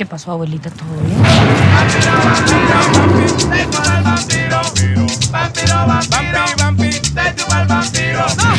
¿Qué pasó, abuelita? ¿Todo bien? ¡Vampiro, vampiro! ¡Vampiro, vampiro! ¡Vampiro, vampiro!